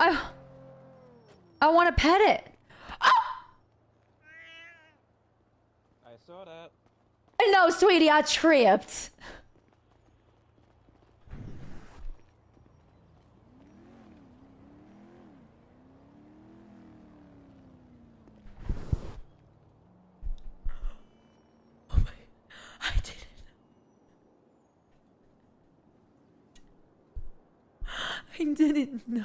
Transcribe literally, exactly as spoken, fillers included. I... I want to pet it. Oh! I saw that. No, sweetie, I tripped. I didn't know.